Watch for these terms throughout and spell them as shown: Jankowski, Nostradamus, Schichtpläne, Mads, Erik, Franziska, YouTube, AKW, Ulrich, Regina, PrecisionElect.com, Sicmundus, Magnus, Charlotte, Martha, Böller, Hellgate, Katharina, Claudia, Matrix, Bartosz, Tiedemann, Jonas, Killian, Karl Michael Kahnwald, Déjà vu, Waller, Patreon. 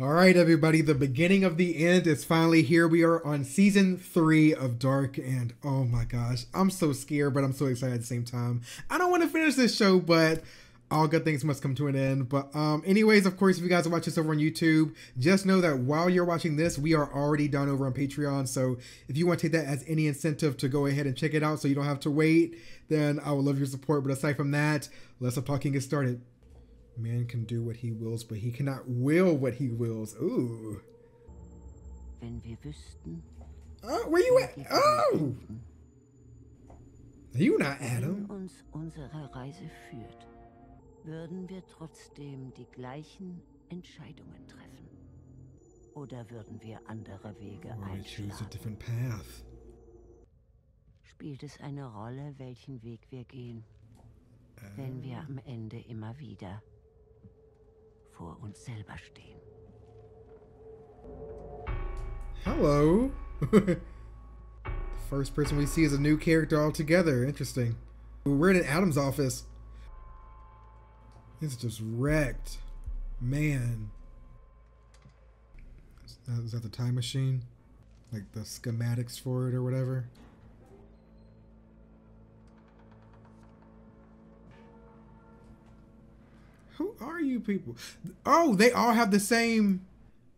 All right, everybody, the beginning of the end is finally here. We are on season 3 of Dark, and oh my gosh, I'm so scared, but I'm so excited at the same time. I don't want to finish this show, but all good things must come to an end. But anyways, of course, if you guys watch this over on YouTube, just know that while you're watching this, we are already done over on Patreon. So if you want to take that as any incentive to go ahead and check it out so you don't have to wait, then I would love your support. But aside from that, let's stop talking and get started. Man can do what he wills, but he cannot will what he wills. Ooh. Oh, where you at? Oh! You not Adam. Why choose a different path? Spielt es eine Rolle, welchen Weg wir gehen, wenn wir am Ende immer wieder vor uns selber stehen. Hello. The first person we see is a new character altogether. Interesting. We're in Adam's office. It's just wrecked. Man. Is that the time machine? Like the schematics for it or whatever? Who are you people? Oh, they all have the same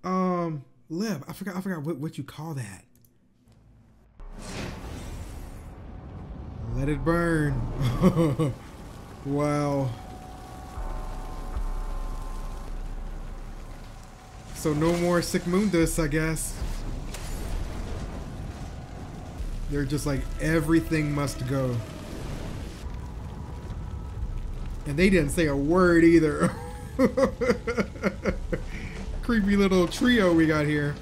lib. I forgot what you call that. Let it burn. Wow. So no more Sicmundus, I guess. They're just like, everything must go. And they didn't say a word either. Creepy little trio we got here.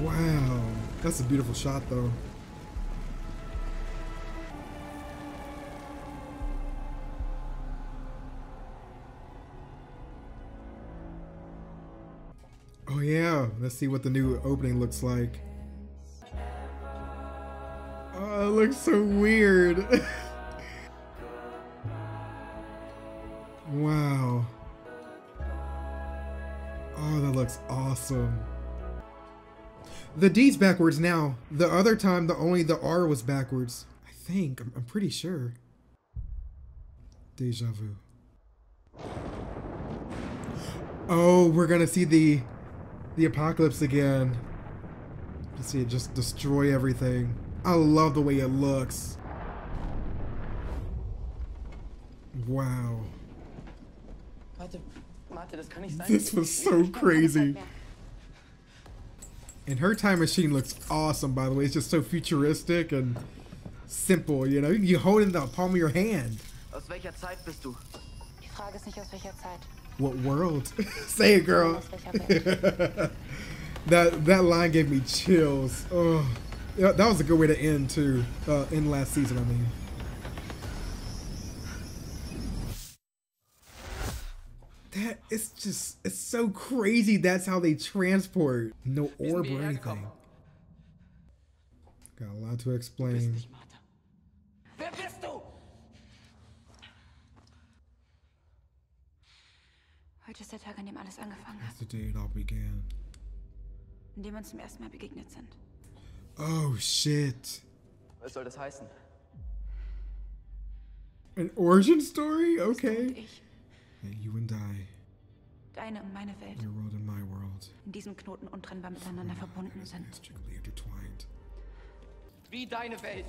Wow. That's a beautiful shot, though. Oh, yeah. Let's see what the new opening looks like. Oh, it looks so weird. Wow. Oh, that looks awesome. The D's backwards now. The other time, only the R was backwards. I think. I'm pretty sure. Déjà vu. Oh, we're gonna see the apocalypse again. Let's see it just destroy everything. I love the way it looks. Wow. This was so crazy. And her time machine looks awesome, by the way. It's just so futuristic and simple, you know? You hold it in the palm of your hand. What world? Say it, girl. That line gave me chills. Oh, that was a good way to end, too. End last season, I mean. It's just, it's so crazy. That's how they transport. No orb or anything. Got a lot to explain. That's the day it all began. Oh shit. An origin story? Okay. You and I. Deine und meine Welt. Your world and my world. In diesem Knoten untrennbar miteinander verbunden sind. Wie deine Welt.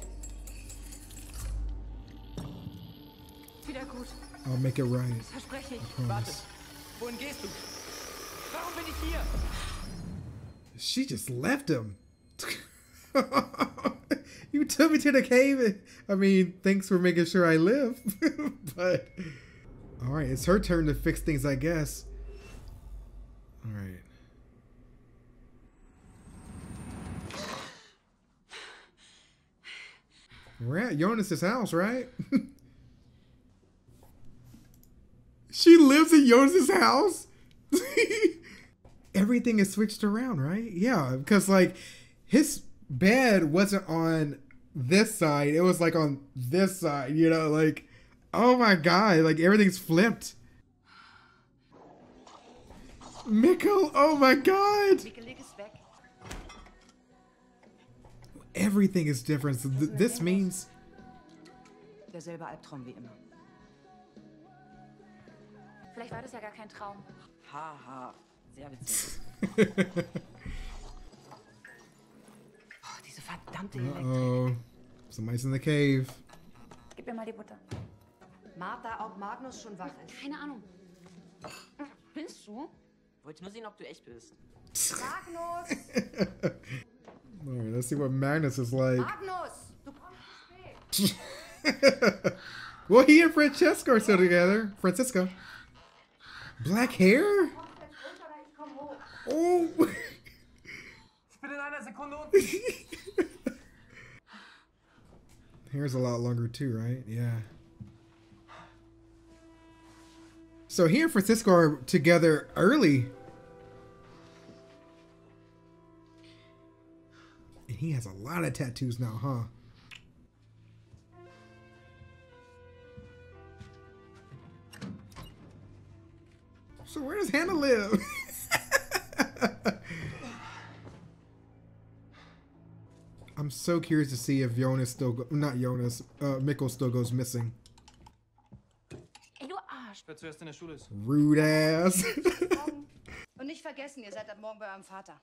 Wieder gut. I'll make it right. Das verspreche ich. Warte. Wohin gehst du? Warum bin ich hier? She just left him. You took me to the cave. I mean, thanks for making sure I live. But all right, it's her turn to fix things, I guess. All right. We're at Jonas' house, right? She lives in Jonas' house? Everything is switched around, right? Yeah, because like his bed wasn't on this side. It was like on this side, you know, like, oh my God, like everything's flipped. Mikkel, oh my god! Everything is different. So this means... Derselbe Albtraum wie immer. Vielleicht war das ja gar kein Traum. Haha, sehr witzig. Oh, diese verdammte Elektrik. Somebody's in the cave. Gib mir mal die Butter. Martha, ob Magnus schon wach ist. Keine Ahnung. Bist du? Wollte nur sehen, ob du echt bist. Magnus! Alright, let's see what Magnus is like. Magnus! Du kommst zu spät. Well, he and Francesco are still together. Francisco. Black hair? Oh. Hair's a lot longer too, right? Yeah. So he and Francisco are together early. And he has a lot of tattoos now, huh? So where does Hannah live? I'm so curious to see if Jonas still Mikkel still goes missing. Ey, du Arsch. Rude ass. Und nicht vergessen, ihr seid ab morgen bei eurem Vater.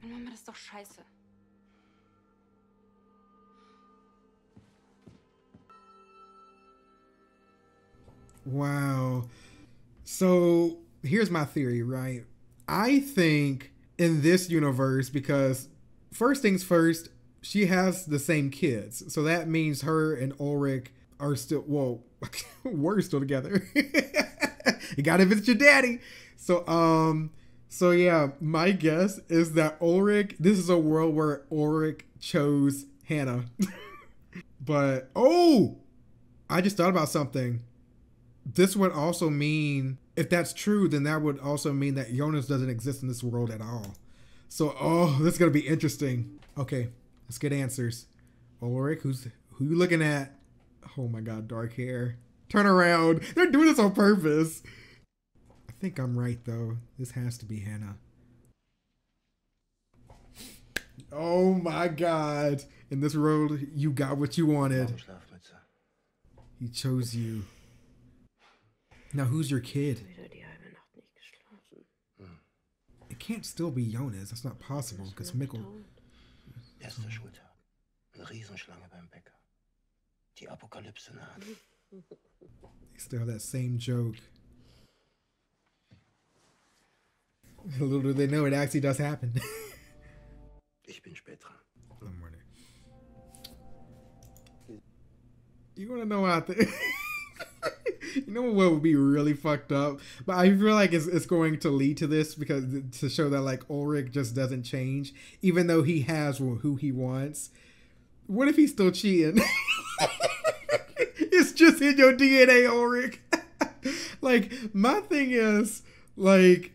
Meine Mama, das ist doch scheiße. Wow. So here's my theory, right? I think in this universe, because first things first, she has the same kids. So that means her and Ulrich are still, well, we're still together. You gotta visit your daddy. So, so yeah, my guess is that Ulrich, this is a world where Ulrich chose Hannah. But, oh, I just thought about something. This would also mean, if that's true, then that would also mean that Jonas doesn't exist in this world at all. So, oh, this is going to be interesting. Okay, let's get answers. Ulrich, who you looking at? Oh my god, dark hair. Turn around. They're doing this on purpose. I think I'm right, though. This has to be Hannah. Oh my god. In this world, you got what you wanted. He chose you. Now, who's your kid? It can't still be Jonas. That's not possible, because Mikkel... They still have that same joke. Little do they know, it actually does happen. I'm running. You want to know out there... You know what would be really fucked up? But I feel like it's going to lead to this, because to show that like Ulrich just doesn't change, even though he has who he wants. What if he's still cheating? It's just in your DNA, Ulrich. Like, my thing is, like,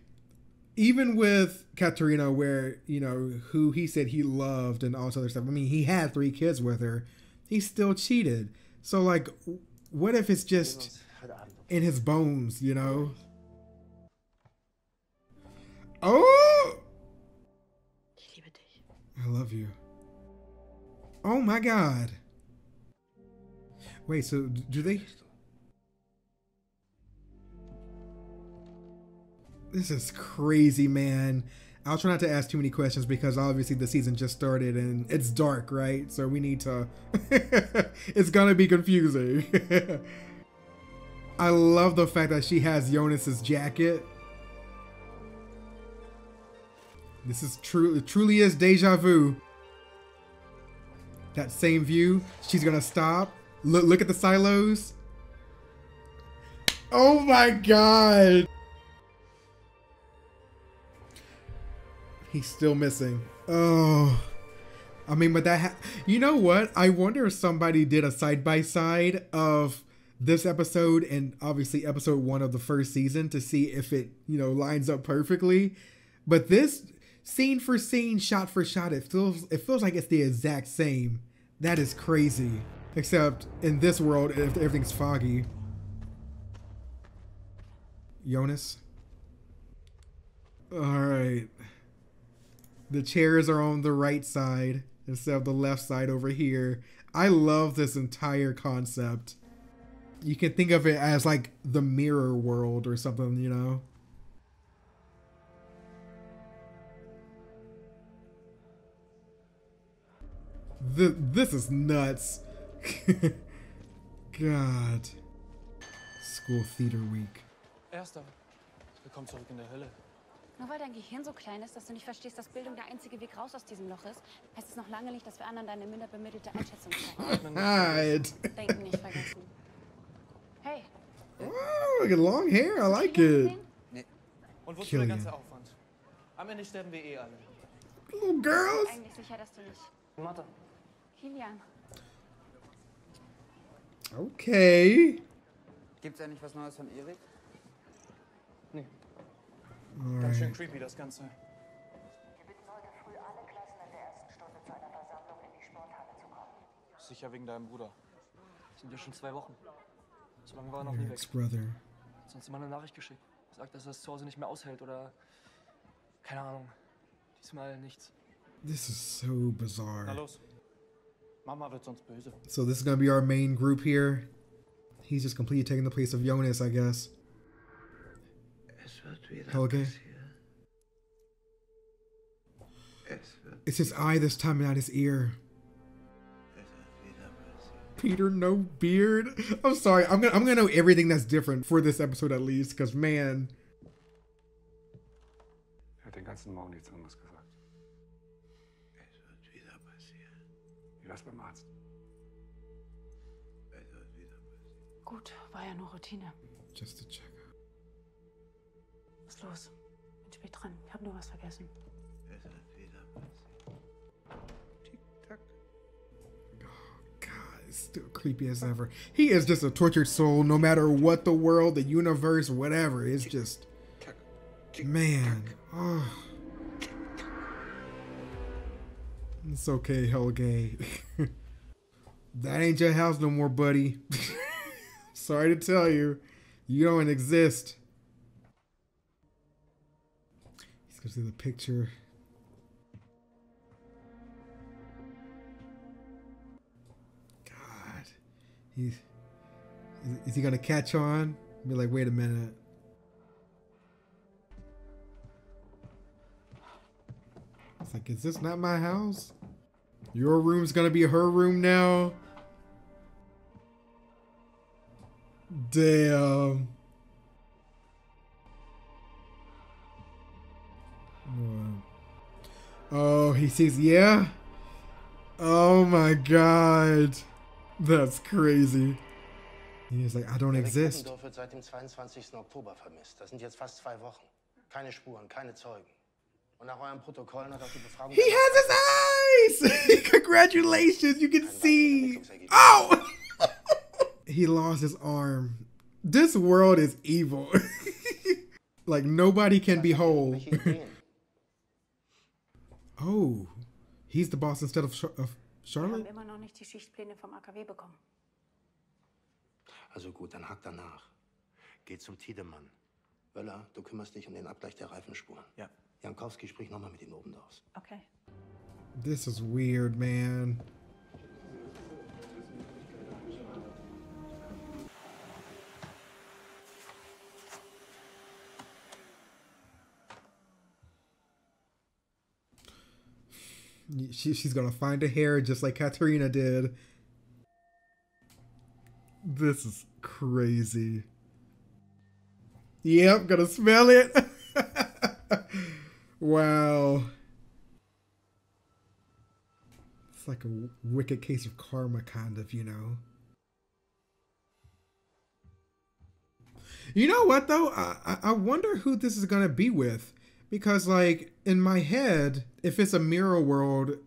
even with Katharina, where, you know, who he said he loved and all this other stuff. I mean, he had 3 kids with her. He still cheated. So like, what if it's just... in his bones, you know? Oh! I love you. Oh my god. Wait, so do they... This is crazy, man. I'll try not to ask too many questions, because obviously the season just started and it's dark, right? So we need to... It's gonna be confusing. I love the fact that she has Jonas's jacket. This is true. It truly is déjà vu. That same view. She's gonna stop. Look at the silos. Oh my god. He's still missing. Oh. I mean, but that... you know what? I wonder if somebody did a side-by-side of... this episode and obviously episode 1 of the first season to see if it, you know, lines up perfectly. But this scene for scene, shot for shot, it feels like it's the exact same. That is crazy. Except in this world, everything's foggy. Jonas? Alright. The chairs are on the right side instead of the left side over here. I love this entire concept. You can think of it as like the mirror world or something, you know? This is nuts. God. School Theater Week. Erster. Willkommen zurück in der Hölle. Nur weil dein Gehirn so klein ist, dass du nicht verstehst, dass Bildung der einzige Weg raus aus diesem Loch ist, heißt es noch lange nicht, dass wir anderen deine minderbemittelte Einschätzung zeigen. Right. Denken nicht vergessen. Hey. Oh, look at long hair. I like it. Nee. Und wo ist der ganze Aufwand? Am Ende sterben wir eh alle. Little girls. Eigentlich sicher, dass du nicht. Martha. Killian. Okay. Gibt's eigentlich was Neues von Erik? Nee. Alright. Ganz schön creepy das Ganze. Wir bitten heute früh alle Klassen in der ersten Stunde zu einer Versammlung in die Sporthalle zu kommen. Sicher wegen deinem Bruder. Das sind ja schon 2 Wochen. So lange war er noch nie weg. Hat sonst immer eine Nachricht geschickt. Sagt, dass er es zu Hause nicht mehr aushält oder... Keine Ahnung. Diesmal nichts. This is so bizarre. Na los. Mama wird sonst böse. So this is gonna be our main group here. He's just completely taking the place of Jonas, I guess. Hellgate. It's his eye this time and not his ear. Peter, no beard. I'm sorry. I'm gonna know everything that's different for this episode at least, because man. Gut, war ja nur Routine. Just to check. Was ist los? Bin spät dran. Ich hab nur was vergessen. Oh God, it's still creepy as ever. He is just a tortured soul, no matter what the world, the universe, whatever. It's just, man. Oh. It's okay, Hellgate. That ain't your house no more, buddy. Sorry to tell you, you don't exist. Let's go see the picture. God, is he gonna catch on? Be like, wait a minute. It's like, is this not my house? Your room's gonna be her room now. Damn. Oh, he sees, yeah? Oh my God. That's crazy. He's like, I don't exist. Dorf wird seit dem 22. Oktober vermisst. Das sind jetzt fast 2 Wochen. Keine Spuren, keine Zeugen. Und nach euren Protokollen hat auch die Befragung... He has his eyes! Congratulations, you can see! Oh! He lost his arm. This world is evil. Like nobody can be whole. Oh, he's the boss instead of Charlotte? Wir haben immer noch nicht die Schichtpläne vom AKW bekommen. Also gut, dann hack danach. Geh zum Tiedemann. Böller, du kümmerst dich um den Abgleich der Reifenspuren. Ja. Jankowski spricht nochmal mit ihm oben draus. Okay. This is weird, man. She's gonna find a hair just like Katharina did. This is crazy. Yep, gonna smell it. Wow. It's like a wicked case of karma, kind of, you know. You know what, though? I wonder who this is gonna be with. Because, like, in my head, if it's a mirror world,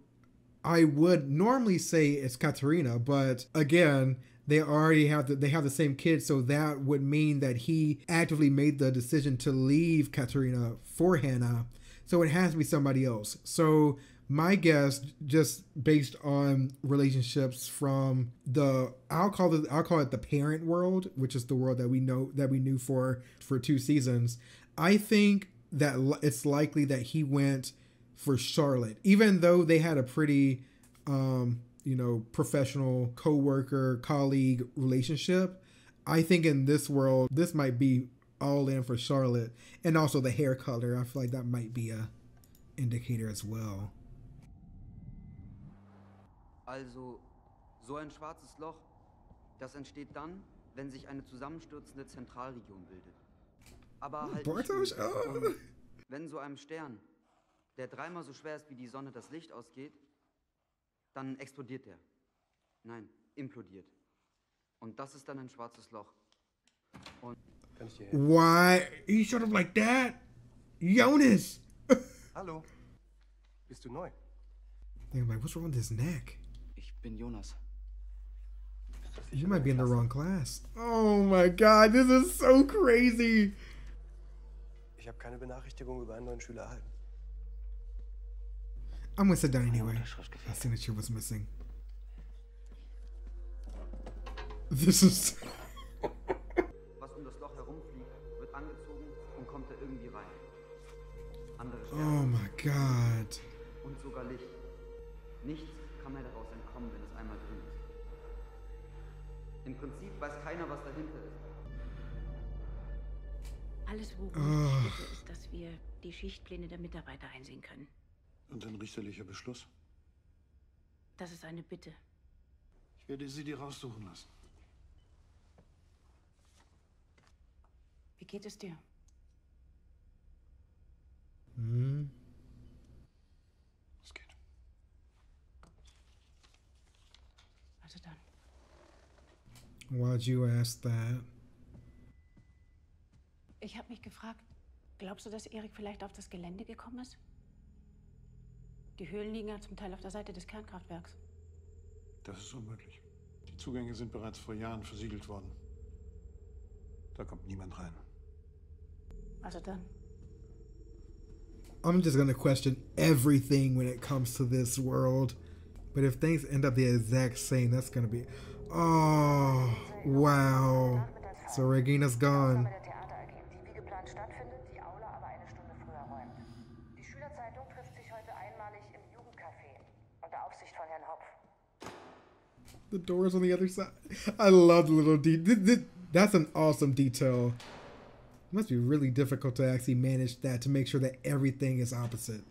I would normally say it's Katharina. But again, they already have the same kid, so that would mean that he actively made the decision to leave Katharina for Hannah. So it has to be somebody else. So my guess, just based on relationships from the, I'll call it the parent world, which is the world that we knew for 2 seasons. I think that it's likely that he went for Charlotte, even though they had a pretty, you know, professional co-worker, colleague relationship. I think in this world, this might be all in for Charlotte. And also the hair color. I feel like that might be a indicator as well. Also, so ein schwarzes Loch, das entsteht dann, wenn sich eine zusammenstürzende Zentralregion bildet. Aber halt Bartosz? Oh. Wenn so einem Stern, der dreimal so schwer ist wie die Sonne, das Licht ausgeht, dann explodiert er. Nein, implodiert. Und das ist dann ein schwarzes Loch. Und why? He showed up like that? Jonas! Hallo. Bist du neu? I'm like, what's wrong with his neck? Ich bin Jonas. You might be in the wrong class. Oh my god, this is so crazy. Ich habe keine Benachrichtigung über einen neuen Schüler erhalten. I'm gonna sit down anyway. My signature was missing. This is. Oh my god. Und sogar Licht. Nichts kann mehr daraus entkommen, wenn es einmal drin ist. Im Prinzip weiß keiner, was dahinter ist. Alles, worum es geht, ist, dass wir die Schichtpläne der Mitarbeiter einsehen können. Und ein richterlicher Beschluss? Das ist eine Bitte. Ich werde sie dir raussuchen lassen. Wie geht es dir? Hm. Es geht. Also dann. Why'd you ask that? Ich habe mich gefragt, glaubst du, dass Erik vielleicht auf das Gelände gekommen ist? Die Höhlen liegen ja zum Teil auf der Seite des Kernkraftwerks. Das ist unmöglich. Die Zugänge sind bereits vor Jahren versiegelt worden. Da kommt niemand rein. Also dann. I'm just gonna question everything when it comes to this world. But if things end up the exact same, that's gonna be... Oh, wow. So Regina's gone. The door's on the other side. I love the little detail. That's an awesome detail. It must be really difficult to actually manage that, to make sure that everything is opposite.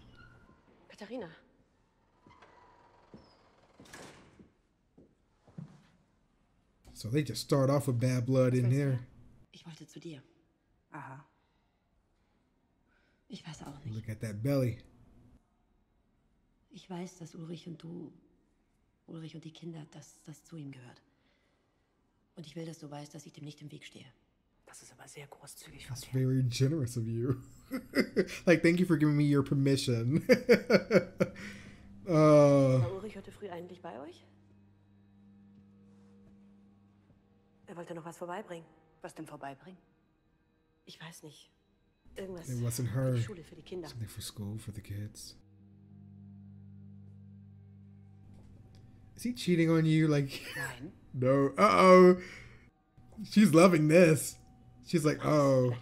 Katharina. So they just start off with bad blood in there. Ich wollte zu dir. Aha. Ich weiß auch nicht. Look at that belly. Ich weiß, dass Ulrich und du, Ulrich und die Kinder, dass das zu ihm gehört. Und ich will, dass du weißt, dass ich dem nicht im Weg stehe. Das ist aber sehr großzügig von dir. That's very generous of you. Like, thank you for giving me your permission. War Ulrich heute früh eigentlich bei euch? Er wollte noch was vorbeibringen. Was denn vorbeibringen? Ich weiß nicht. Irgendwas. It wasn't her. Für die Schule für die Kinder. Something for school for the kids. Is he cheating on you? Like, nein. No. Uh-oh. She's loving this. She's like, oh.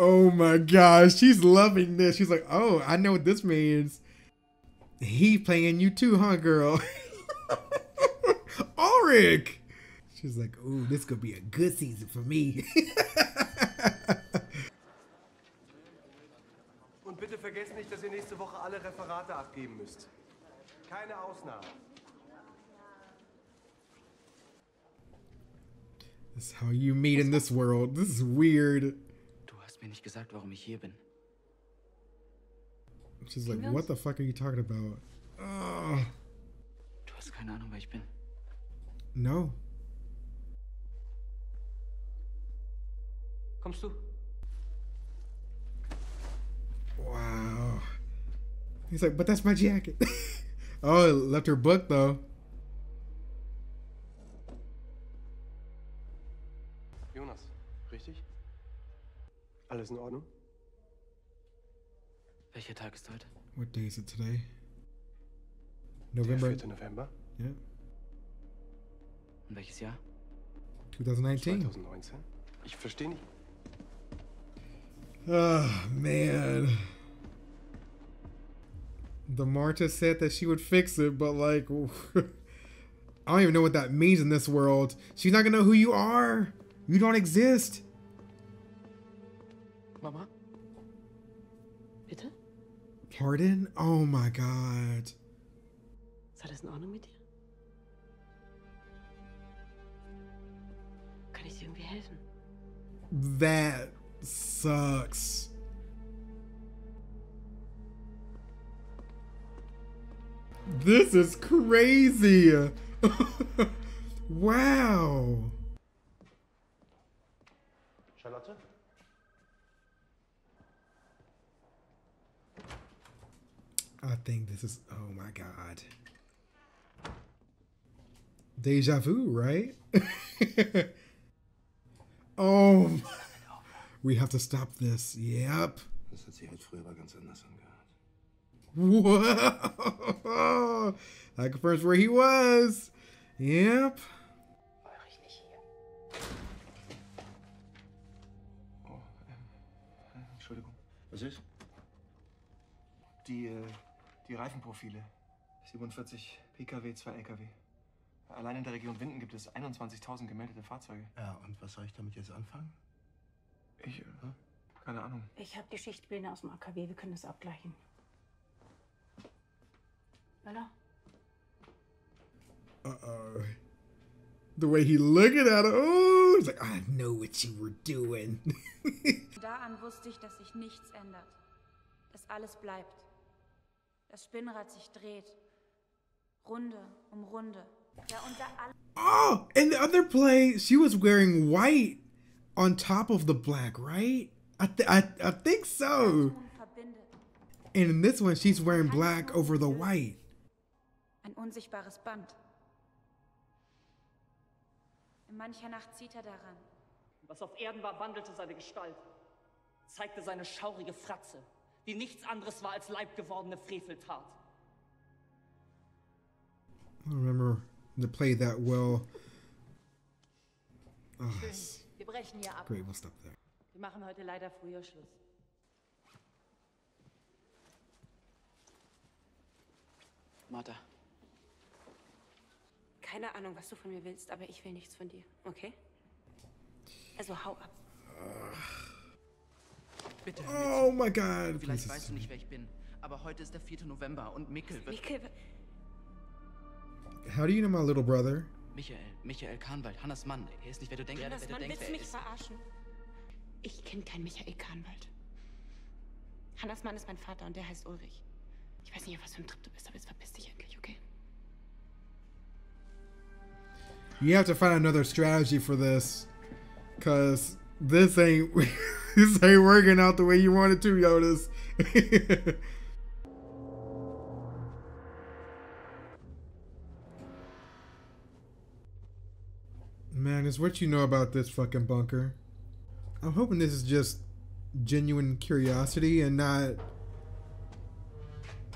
Oh my gosh. She's loving this. She's like, oh, I know what this means. He playing you too, huh, girl? Ulrich. She's like, ooh, this could be a good season for me. Und bitte vergesst nicht, dass ihr nächste Woche alle Referate abgeben müsst. Keine Ausnahme. This is how you meet in this world. This is weird. Du hast mir nicht gesagt, warum ich hier bin. She's like, what the fuck are you talking about? Ugh. Du hast keine Ahnung, wer ich bin. No. Kommst du? Wow. He's like, but that's my jacket. Oh, it left her book though. Jonas, richtig? Alles in Ordnung? Welcher Tag ist heute? What day is it today? November. Der 4. November? Yeah. Und welches Jahr? 2019. Ich verstehe nicht. Oh, man. The Marta said that she would fix it, but like, I don't even know what that means in this world. She's not gonna know who you are. You don't exist. Mama? Bitte? Pardon? Oh my God. Is that in Ordnung with you? Kann ich dir irgendwie helfen? That sucks. This is crazy. Wow. Charlotte? I think this is, oh my God. Déjà vu, right? Oh, we have to stop this. Yep. Whoa! That confirms where he was. Yep. Oh, Entschuldigung. Was ist? Die Reifenprofile. 47 PKW, 2 LKW. Allein in der Region Winden gibt es 21.000 gemeldete Fahrzeuge. Ja, und was soll ich damit jetzt anfangen? Ich, keine Ahnung. Ich habe die Schichtpläne aus dem AKW, wir können das abgleichen. Böller? Uh-oh. The way he looking at it, oh, he's like, I know what you were doing. Da an wusste ich, dass sich nichts ändert. Dass alles bleibt. Das Spinnrad sich dreht. Runde um Runde. Oh, in the other play, she was wearing white on top of the black, right? I think so. And in this one, she's wearing black over the white. Ein unsichtbares Band. In mancher Nacht zieht daran. Was auf Erden war, wandelte seine Gestalt, zeigte seine schaurige Fratze, die nichts anderes war als leibgewordene Freveltat. I don't remember the play that well. Oh, great, we'll stop there. Wir machen heute leider früher Schluss. Martha. Keine Ahnung, was du von mir willst, aber ich will nichts von dir, okay? Also hau ab. Bitte. Oh my God. Vielleicht weißt du nicht, wer ich bin, aber heute ist der 4. November und Mikkel wird... How do you know my little brother? Michael Kahnwald, Hannas Mann. Er ist nicht, wer du denkst. Hannas Mann, willst du mich verarschen? Ich kenne keinen Michael Kahnwald. Hannas Mann ist mein Vater und der heißt Ulrich. Ich weiß nicht, auf was für ein Trip du bist, aber jetzt verpiss dich endlich, okay? You have to find another strategy for this, cause this ain't this ain't working out the way you want it to, Jonas. Magnus, what you know about this fucking bunker? I'm hoping this is just genuine curiosity and not...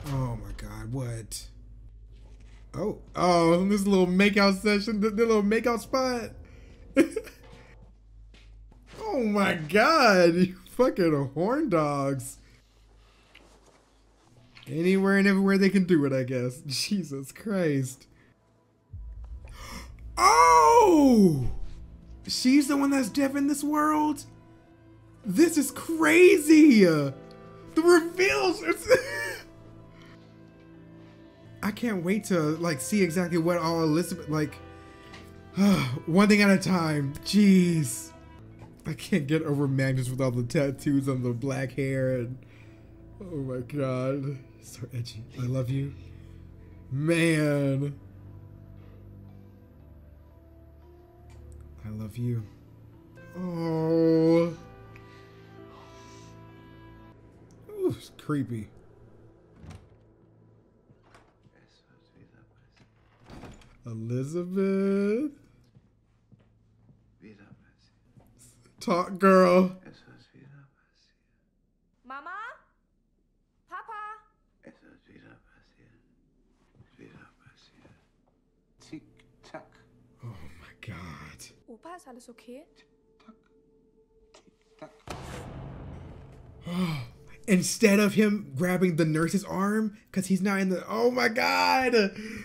Oh my God, what? Oh, oh, this little makeout session, the little makeout spot. Oh my God, you fucking horn dogs. Anywhere and everywhere they can do it, I guess. Jesus Christ. Oh! She's the one that's deaf in this world? This is crazy! The reveals! I can't wait to, like, see exactly what all Elizabeth, like... one thing at a time. Jeez. I can't get over Magnus with all the tattoos on the black hair and... Oh my God. So edgy. I love you. Man. I love you. Oh. Ooh, it's creepy. Elizabeth. Talk, girl. Mama? Papa? Tick tack. Oh my God. Opa, ist alles okay? Tick tack. Tick tack. Instead of him grabbing the nurse's arm, because he's not in the... Oh my God! The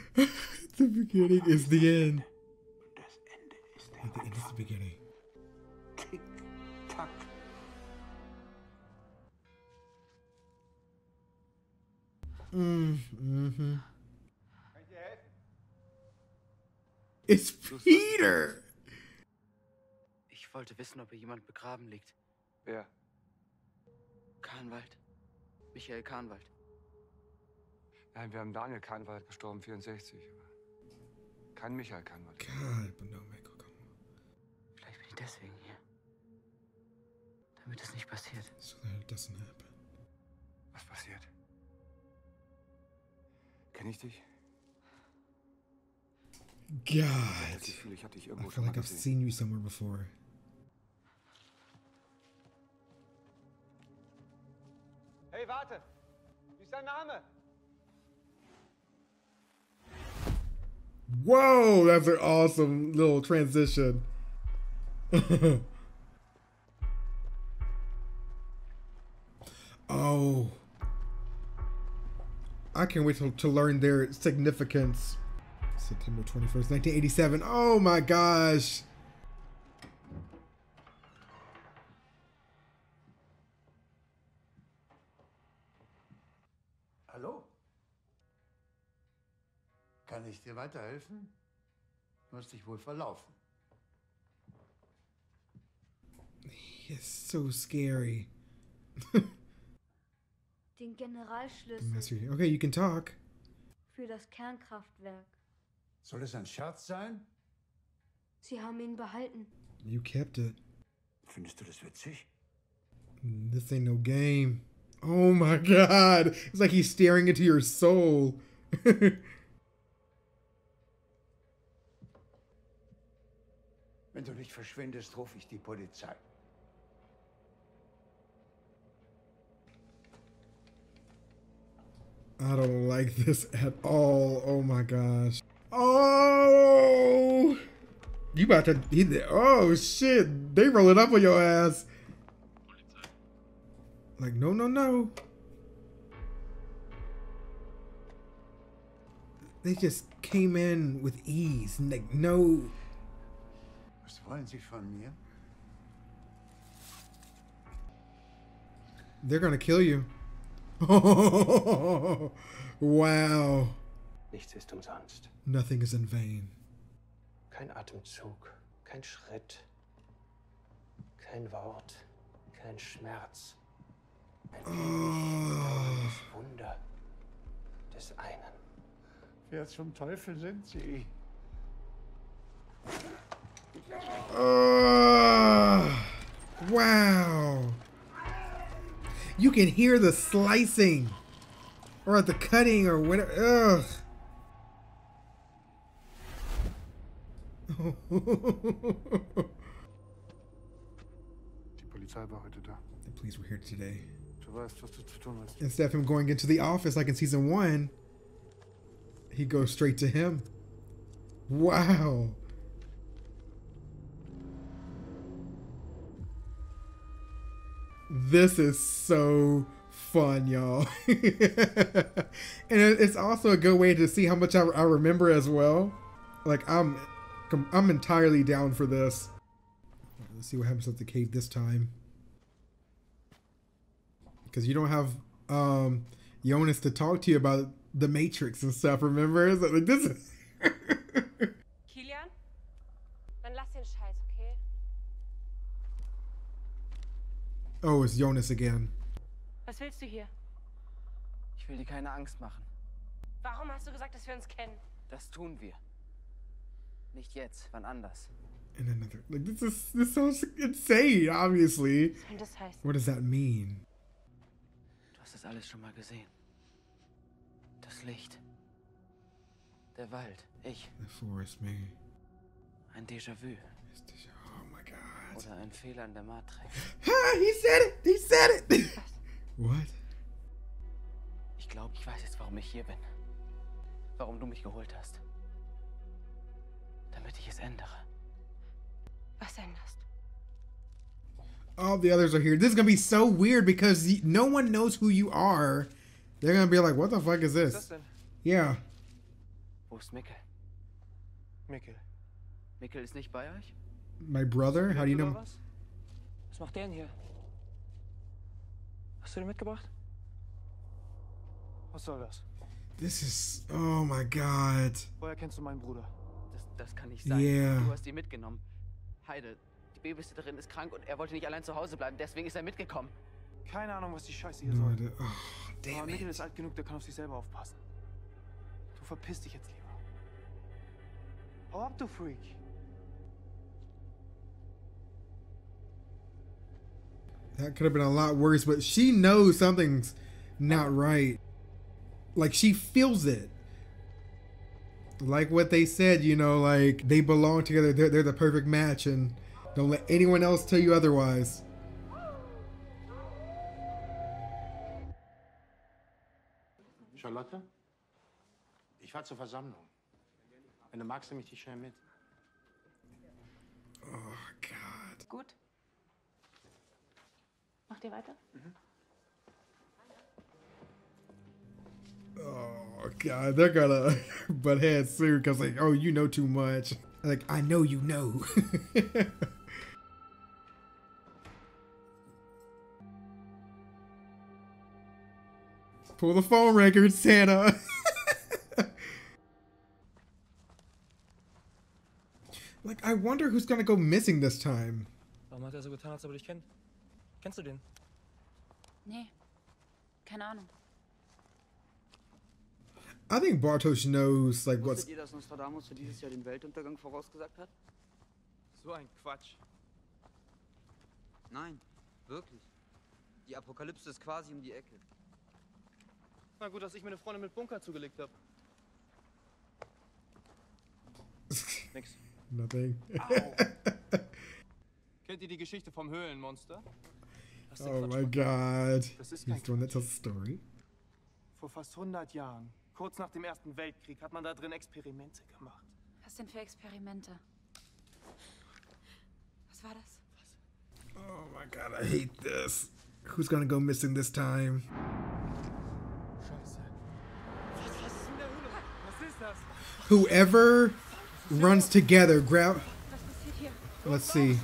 beginning is the end. The end is the beginning. Mm-hmm. It's Peter! Ich wollte wissen, ob hier jemand begraben liegt. Wer? Kahnwald. Michael Kahnwald. Nein, wir haben Daniel Kahnwald, gestorben 64. Kein Michael Kahnwald. Vielleicht bin ich deswegen hier. Damit es nicht passiert. So that it doesn't happen. Was passiert? Kenn ich dich? God. I feel like I've seen you somewhere before. Hey, warte! Wie ist dein Name? Whoa, that's an awesome little transition. Oh. I can't wait to learn their significance. September 21st, 1987. Oh my gosh. Hallo? Kann ich dir weiterhelfen? Du hast dich wohl verlaufen. He is so scary. Den Generalschlüssel. Okay, you can talk. Für das Kernkraftwerk. Soll es ein Scherz sein? Sie haben ihn behalten. You kept it. Findest du das witzig? This ain't no game. Oh my God. It's like he's staring into your soul. Wenn du nicht verschwindest, rufe ich die Polizei. I don't like this at all. Oh my gosh. Oh, you about to, oh shit, they rolling up on your ass. Like, no, no, no. They just came in with ease, like, no. Was wollen Sie von mir? They're gonna kill you. Oh, wow. Nichts ist umsonst. Nothing is in vain. Kein Atemzug, kein Schritt, kein Wort, kein Schmerz. Ein oh. Wunder des einen. Wer zum Teufel sind Sie? Oh. Wow. You can hear the slicing or the cutting or whatever. Ugh. The police were here today. Instead of him going into the office like in season 1, he goes straight to him. Wow. This is so fun, y'all. And it's also a good way to see how much I remember as well. Like, I'm entirely down for this. Right, let's see what happens at the cave this time. Because you don't have Jonas to talk to you about the Matrix and stuff, remember? It's like this is... Killian? Dann lass den Scheiß, okay? Oh, it's Jonas again. Was willst du hier? Ich will dir keine Angst machen. Warum hast du gesagt, dass wir uns kennen? Das tun wir. Nicht jetzt, wann anders. And another, like, this sounds insane, obviously. What does that mean? Du hast das alles schon mal gesehen. Das Licht. Der Wald, ich. The forest, me. Ein Déjà vu. Oh my God. Oder ein Fehler in der Matrix. Ha, he said it, he said it. What? Ich glaube, ich weiß jetzt, warum ich hier bin. Warum du mich geholt hast. Damit ich es ändere. Was änderst? All the others are here. This is going to be so weird because no one knows who you are. They're going to be like, what the fuck is this? Yeah. Where's Mikkel? Mikkel. Mikkel is not by euch? My brother? How do you know? Was macht der denn hier? Hast du den mitgebracht? Was soll das? This is... Oh my god. Woher kennst du meinen Bruder? Das kann nicht sein. Yeah. Du hast ihn mitgenommen. Heide, die Babysitterin ist krank und wollte nicht allein zu Hause bleiben, deswegen ist mitgekommen. Keine Ahnung, was die Scheiße hier soll. Oh, damn. Aber Mikkel ist alt genug, der kann auf sich selber aufpassen. Du verpiss dich jetzt lieber. Hau ab, du Freak. That could have been a lot worse, but she knows something's not right. Like, she feels it. Like what they said, you know, like, they belong together. They're the perfect match, and don't let anyone else tell you otherwise. Charlotte, ich fahr zur Versammlung. Wenn du magst, nimm dich schnell mit. Oh Gott. Gut. Macht ihr weiter? Mhm. Oh god, they're gonna butt head soon because like, oh, you know too much. Like, I know you know. Pull the phone record, Santa. Like, I wonder who's gonna go missing this time. Warum hat er so getan, als ob er dich kennt? Kennst du den? Nee, keine Ahnung. I think Bartosz knows, like, what's... Wusstet ihr, dass Nostradamus für dieses Jahr den Weltuntergang vorausgesagt hat? So ein Quatsch. Nein, wirklich. Die Apokalypse ist quasi um die Ecke. Na gut, dass ich mir eine Freundin mit Bunker zugelegt habe. Nix. Nothing. Kennt ihr die Geschichte vom Höhlenmonster? Oh my god. He's doing that to the story. Vor fast 100 Jahren. Kurz nach dem Ersten Weltkrieg hat man da drin Experimente gemacht. Was denn für Experimente? Was war das? Oh my god, I hate this. Who's gonna go missing this time? Scheiße. Was ist in der Höhle? Was ist das? Whoever runs together, grab... Let's see.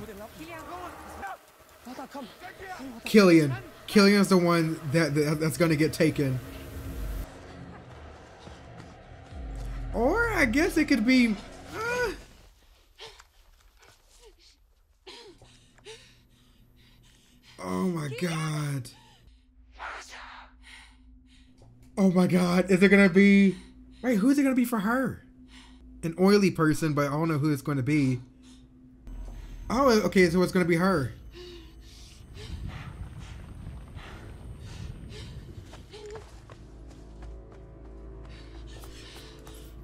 Killian. Killian's the one that's gonna get taken. Or I guess it could be. Oh my god. Oh my god. Is it gonna be? Wait, who's it gonna be for her? An oily person, but I don't know who it's gonna be. Oh, okay. So it's gonna be her.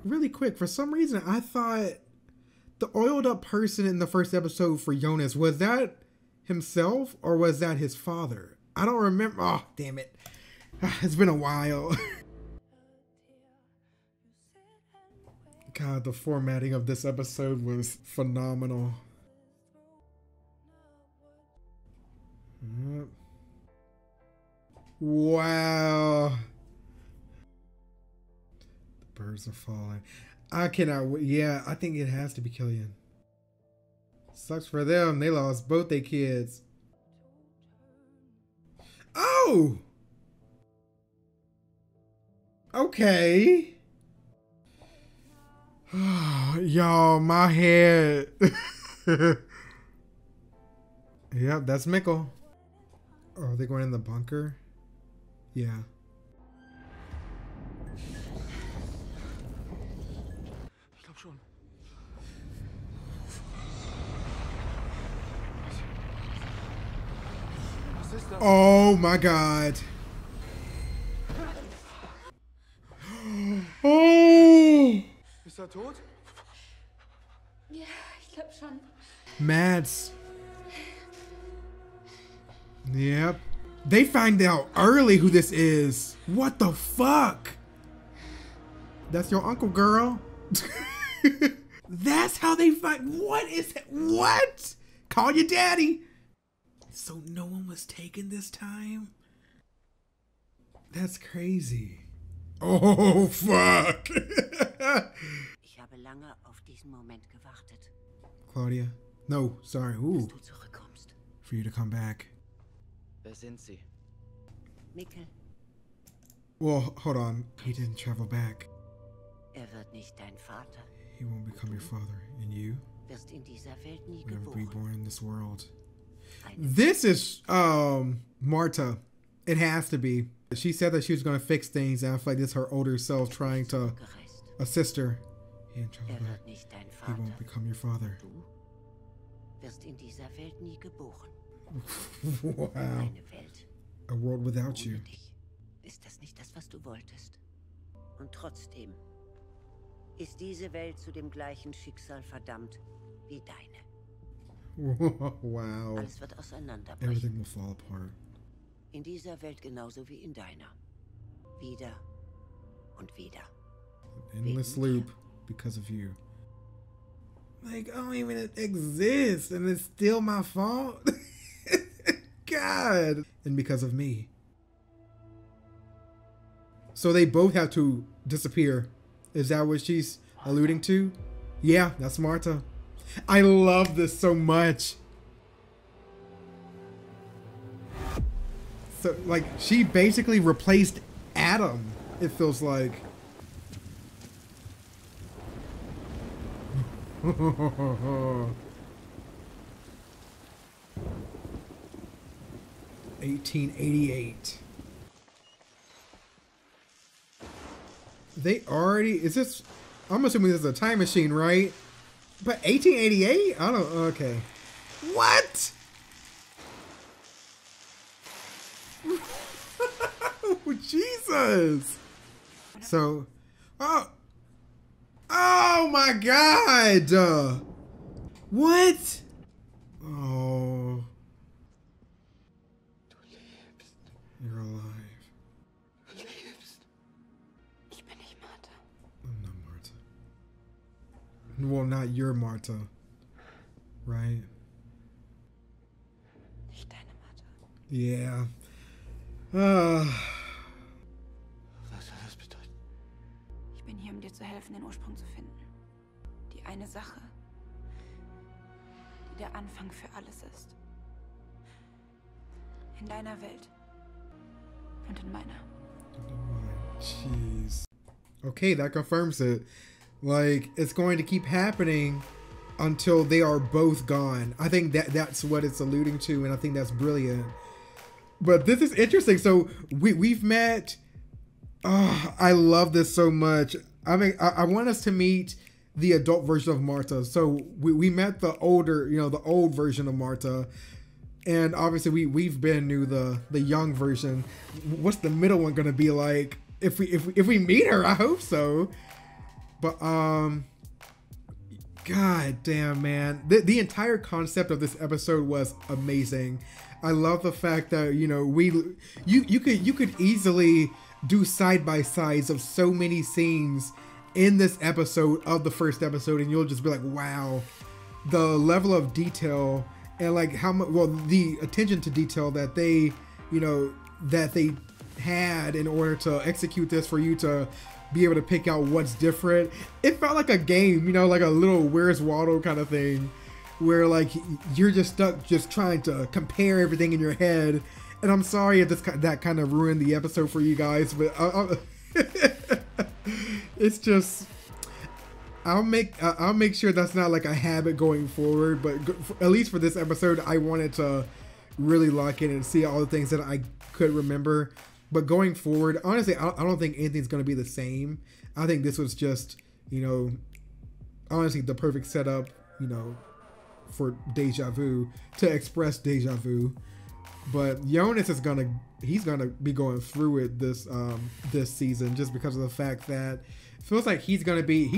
Really quick, for some reason, I thought the oiled up person in the first episode for Jonas, was that himself or was that his father? I don't remember. Oh, damn it. It's been a while. God, the formatting of this episode was phenomenal. Wow. Birds are falling. I cannot wait. Yeah, I think it has to be Killian. Sucks for them. They lost both their kids. Oh! Okay. Y'all, my head. Yep, that's Mikkel. Oh, are they going in the bunker? Yeah. Oh my god. Oh. Ist tot? Ja, ich glaube schon. Mads. Yep. They find out early who this is. What the fuck? That's your uncle, girl. That's how they find. What is it? What? Call your daddy. So no one was taken this time? That's crazy. Oh, fuck. Ich habe lange auf diesen Moment gewartet. Claudia? No, sorry. Ooh. For you to come back. Wer sind Sie? Mikkel. Well, hold on. He didn't travel back. Wird nicht dein Vater. He won't become your father. And you? Wirst in dieser Welt nie geboren. You're reborn in this world. This is Martha. It has to be. She said that she was going to fix things, and I feel like this is her older self trying to assist her. He won't become your father. Wow. A world without you. Wow. Everything will fall apart. In dieser Welt genauso wie in deiner. Wieder und wieder. An endless loop because of you. Like, I don't even exist and it's still my fault. God. And because of me. So they both have to disappear. Is that what she's alluding to? Yeah, that's Martha. I love this so much. So, like, she basically replaced Adam, it feels like. 1888. They already, is this, I'm assuming this is a time machine, right? But 1888? I don't, okay. What? Jesus. So, oh my God. What? Oh, you're alive. I'm not Martha. Well, not your Martha, right? Yeah. Ich bin hier, dir zu helfen, den Ursprung zu finden. Die eine Sache, die der Anfang für alles ist. In deiner Welt und in meiner. Oh, jeez. Okay, that confirms it. Like, it's going to keep happening until they are both gone. I think that's what it's alluding to, and I think that's brilliant. But this is interesting. So we've met. Oh, I love this so much. I mean, I want us to meet the adult version of Martha. So we met the older, you know, the old version of Martha, and obviously we've been new the young version. What's the middle one gonna be like? If we meet her, I hope so. But God damn, man, the entire concept of this episode was amazing. I love the fact that, you know, you could easily do side-by-sides of so many scenes in this episode of the first episode, and you'll just be like, wow, the level of detail and like how much, well, the attention to detail that they, you know, that they had in order to execute this for you to be able to pick out what's different. It felt like a game, you know, like a little Where's Waldo kind of thing, where like you're just stuck just trying to compare everything in your head. And I'm sorry if that kind of ruined the episode for you guys, but it's just, I'll make sure that's not like a habit going forward. But at least for this episode, I wanted to really lock in and see all the things that I could remember. But going forward, honestly, I don't think anything's going to be the same. I think this was just, you know, honestly the perfect setup, you know, for Déjà Vu, to express Déjà Vu. But Jonas is he's gonna be going through it this season, just because of the fact that it feels like he's pretty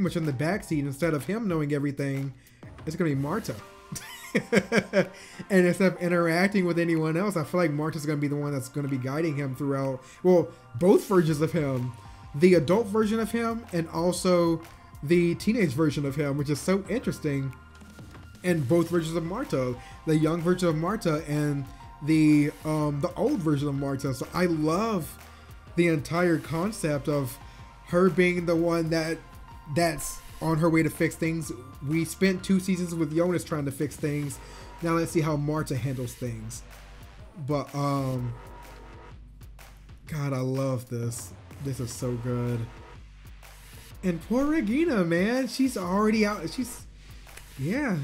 much in the backseat. Instead of him knowing everything, it's gonna be Martha. And instead of interacting with anyone else, I feel like Martha's gonna be the one that's gonna be guiding him throughout, well, both versions of him, the adult version of him and also the teenage version of him, which is so interesting. and both versions of Martha, the young version of Martha and the old version of Martha. So I love the entire concept of her being the one that's on her way to fix things. We spent 2 seasons with Jonas trying to fix things. Now let's see how Martha handles things. But God, I love this. This is so good. And poor Regina, man, she's already out. She's, yeah.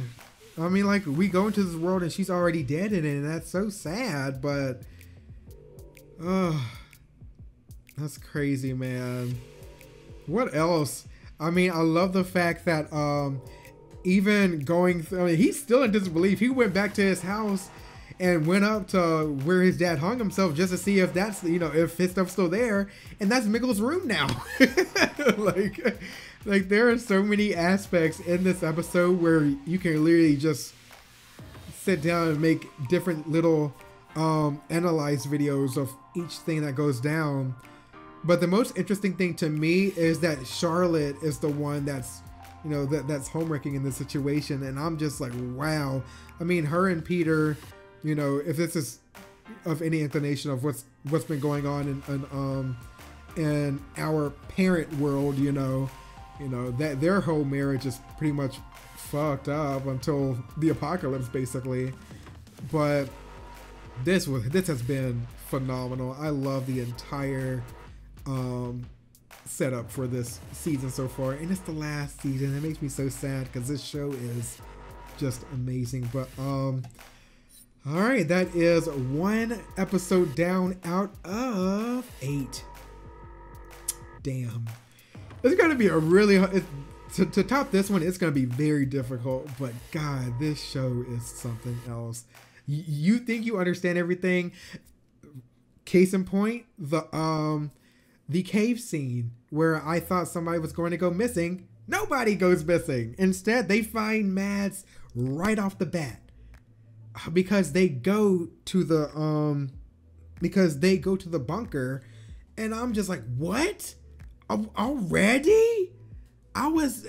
I mean, like, we go into this world and she's already dead in it, and that's so sad. But, that's crazy, man. What else? I mean, I love the fact that even going through, I mean, he's still in disbelief. He went back to his house and went up to where his dad hung himself just to see if that's, you know, if his stuff's still there. And that's Mikkel's room now. like there are so many aspects in this episode where you can literally just sit down and make different little analyze videos of each thing that goes down. But the most interesting thing to me is that Charlotte is the one that's, you know, that's homewrecking in this situation. And I'm just like, wow. I mean, her and Peter, you know, if this is of any inclination of what's been going on in our parent world, you know that their whole marriage is pretty much fucked up until the apocalypse, basically. But this has been phenomenal. I love the entire setup for this season so far, and it's the last season. It makes me so sad because this show is just amazing. But all right, that is 1 episode down out of 8. Damn. It's going to be a really... To top this one, it's going to be very difficult. But God, this show is something else. You think you understand everything. Case in point, the cave scene where I thought somebody was going to go missing. Nobody goes missing. Instead, they find Mads right off the bat. Because they go to the bunker, and I'm just like, what? Already? I was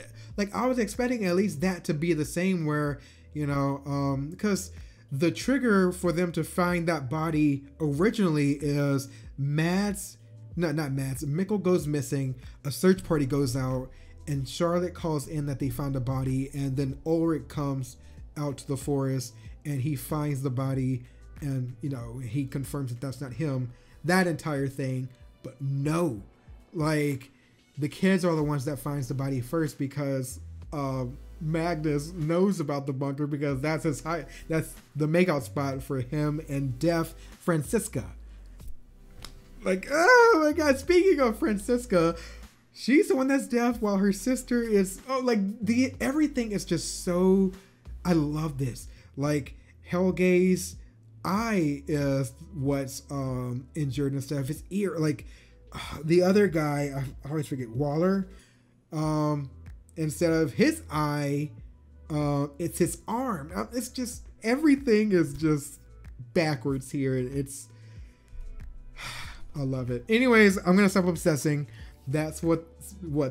expecting at least that to be the same, where, you know, because the trigger for them to find that body originally is Mikkel goes missing, a search party goes out, and Charlotte calls in that they found a body, and then Ulrich comes out to the forest and he finds the body, and, you know, he confirms that that's not him, that entire thing. But no, like, the kids are the ones that finds the body first, because Magnus knows about the bunker, because that's his that's the makeout spot for him and deaf Franziska. Like, oh my God, speaking of Franziska, she's the one that's deaf while her sister is, oh, like, the everything is just so, I love this. Like, Hellgate's eye is what's injured and stuff. His ear, like, the other guy, I always forget, Waller. Instead of his eye, it's his arm. It's just, everything is just backwards here. It's, I love it. Anyways, I'm gonna stop obsessing. That's what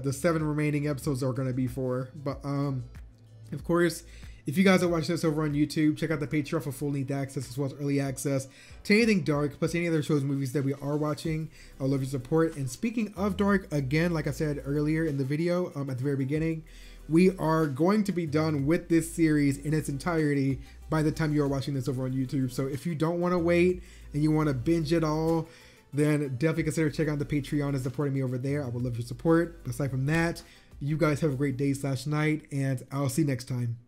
the 7 remaining episodes are gonna be for. But of course, if you guys are watching this over on YouTube, check out the Patreon for full length access as well as early access to anything Dark, plus any other shows, movies that we are watching. I love your support. And speaking of Dark, again, like I said earlier in the video, at the very beginning, we are going to be done with this series in its entirety by the time you are watching this over on YouTube. So if you don't want to wait and you want to binge it all, then definitely consider checking out the Patreon and supporting me over there. I would love your support. Aside from that, you guys have a great day/night, and I'll see you next time.